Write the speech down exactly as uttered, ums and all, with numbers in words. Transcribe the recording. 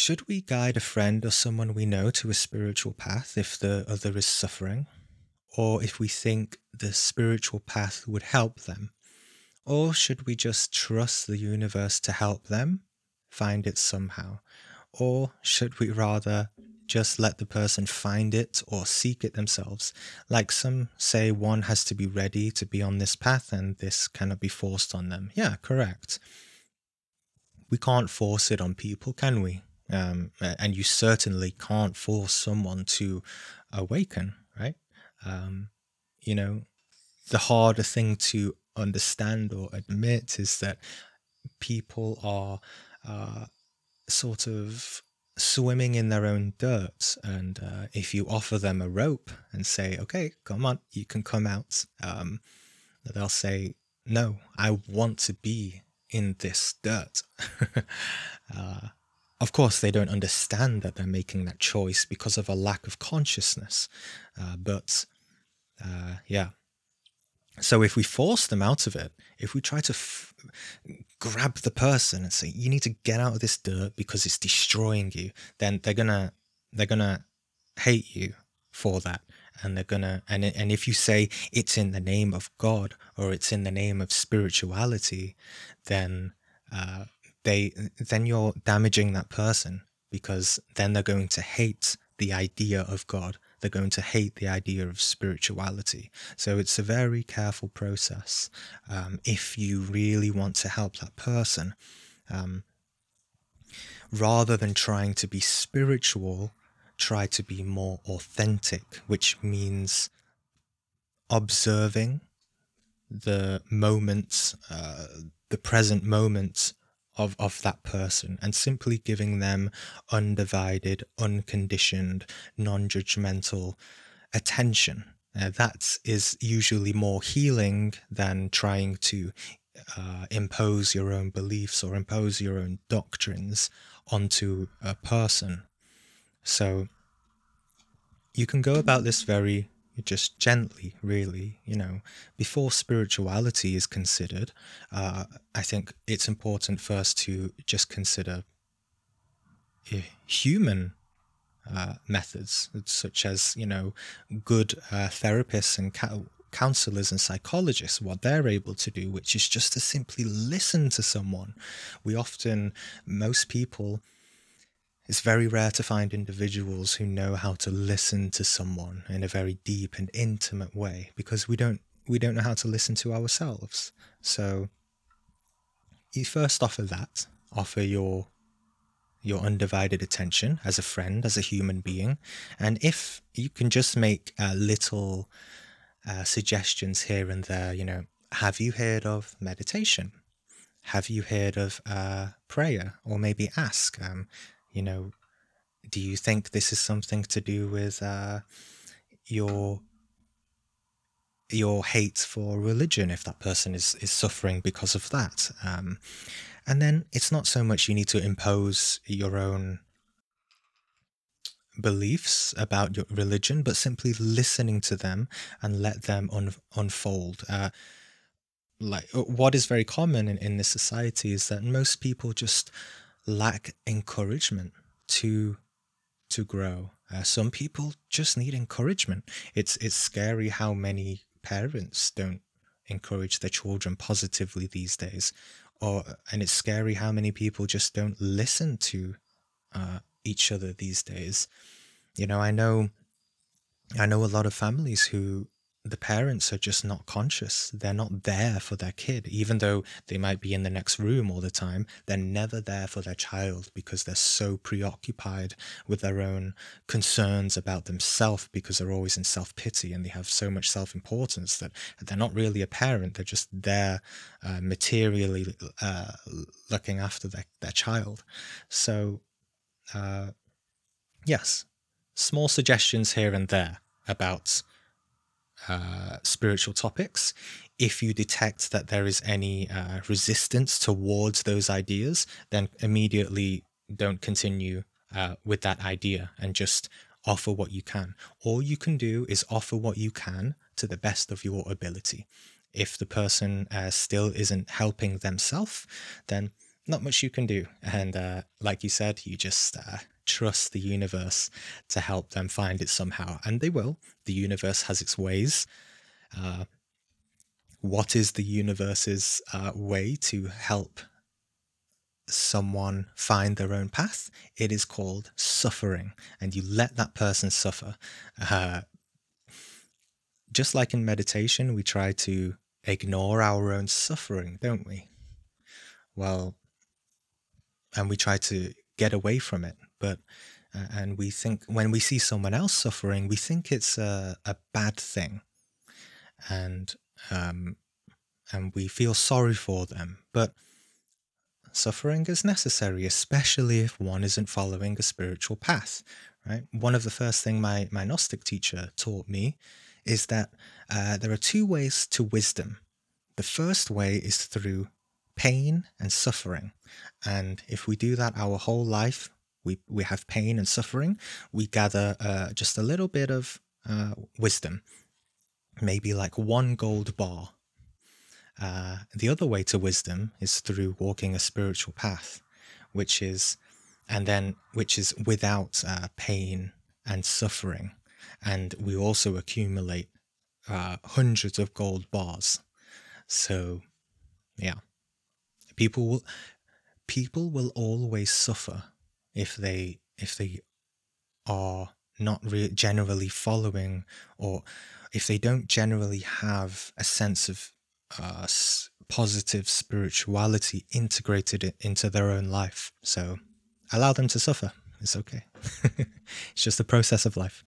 Should we guide a friend or someone we know to a spiritual path if the other is suffering, or if we think the spiritual path would help them? Or should we just trust the universe to help them find it somehow? Or should we rather just let the person find it or seek it themselves? Like some say, one has to be ready to be on this path and this cannot be forced on them. Yeah, correct. We can't force it on people, can we? Um, and you certainly can't force someone to awaken, right? Um, you know, the harder thing to understand or admit is that people are uh, sort of swimming in their own dirt. And uh, if you offer them a rope and say, okay, come on, you can come out, um, they'll say, no, I want to be in this dirt. uh, Of course, they don't understand that they're making that choice because of a lack of consciousness. Uh, but, uh, yeah. So if we force them out of it, if we try to f grab the person and say, you need to get out of this dirt because it's destroying you, then they're gonna, they're gonna hate you for that. And they're gonna, and, and if you say it's in the name of God or it's in the name of spirituality, then, uh, They, then you're damaging that person, because then they're going to hate the idea of God. They're going to hate the idea of spirituality. So it's a very careful process um, if you really want to help that person. Um, rather than trying to be spiritual, try to be more authentic, which means observing the moments, uh, the present moments Of, of that person, and simply giving them undivided, unconditioned, non-judgmental attention. Uh, that is usually more healing than trying to uh, impose your own beliefs or impose your own doctrines onto a person. So you can go about this very just gently, really, you know, before spirituality is considered. uh, I think it's important first to just consider human uh, methods, such as, you know, good uh, therapists and counselors and psychologists, what they're able to do, which is just to simply listen to someone. We often, most people, it's very rare to find individuals who know how to listen to someone in a very deep and intimate way, because we don't we don't know how to listen to ourselves. So you first offer that, offer your your undivided attention as a friend, as a human being, and if you can just make uh, little uh, suggestions here and there, you know, have you heard of meditation? Have you heard of uh, prayer? Or maybe ask, um, you know, do you think this is something to do with uh, your your hate for religion, if that person is, is suffering because of that? Um, and then it's not so much you need to impose your own beliefs about your religion, but simply listening to them and let them un unfold. Uh, like what is very common in, in this society is that most people just lack encouragement to to grow. Uh, some people just need encouragement. It's it's scary how many parents don't encourage their children positively these days, or and it's scary how many people just don't listen to uh, each other these days. You know, I know, I know a lot of families who, the parents are just not conscious. They're not there for their kid, even though they might be in the next room all the time. They're never there for their child because they're so preoccupied with their own concerns about themselves, because they're always in self-pity and they have so much self-importance that they're not really a parent. They're just there uh, materially uh, looking after their, their child. So, uh, yes, small suggestions here and there about Uh, spiritual topics. If you detect that there is any uh, resistance towards those ideas, then immediately don't continue uh, with that idea and just offer what you can. All you can do is offer what you can to the best of your ability. If the person uh, still isn't helping themselves, then not much you can do. And uh, like you said, you just uh, trust the universe to help them find it somehow. And they will. The universe has its ways. Uh, what is the universe's uh, way to help someone find their own path? It is called suffering. And you let that person suffer. Uh, just like in meditation, we try to ignore our own suffering, don't we? Well, and we try to get away from it, but uh, and we think when we see someone else suffering, we think it's a, a bad thing, and um, and we feel sorry for them. But suffering is necessary, especially if one isn't following a spiritual path, right? One of the first things my, my Gnostic teacher taught me is that uh, there are two ways to wisdom. The first way is through pain and suffering. And if we do that our whole life, we, we have pain and suffering, we gather uh, just a little bit of uh, wisdom, maybe like one gold bar. Uh, the other way to wisdom is through walking a spiritual path, which is, and then, which is without uh, pain and suffering. And we also accumulate uh, hundreds of gold bars. So, yeah, people will people will always suffer if they if they are not re generally following, or if they don't generally have a sense of uh, positive spirituality integrated into their own life. So, allow them to suffer. It's okay. It's just the process of life.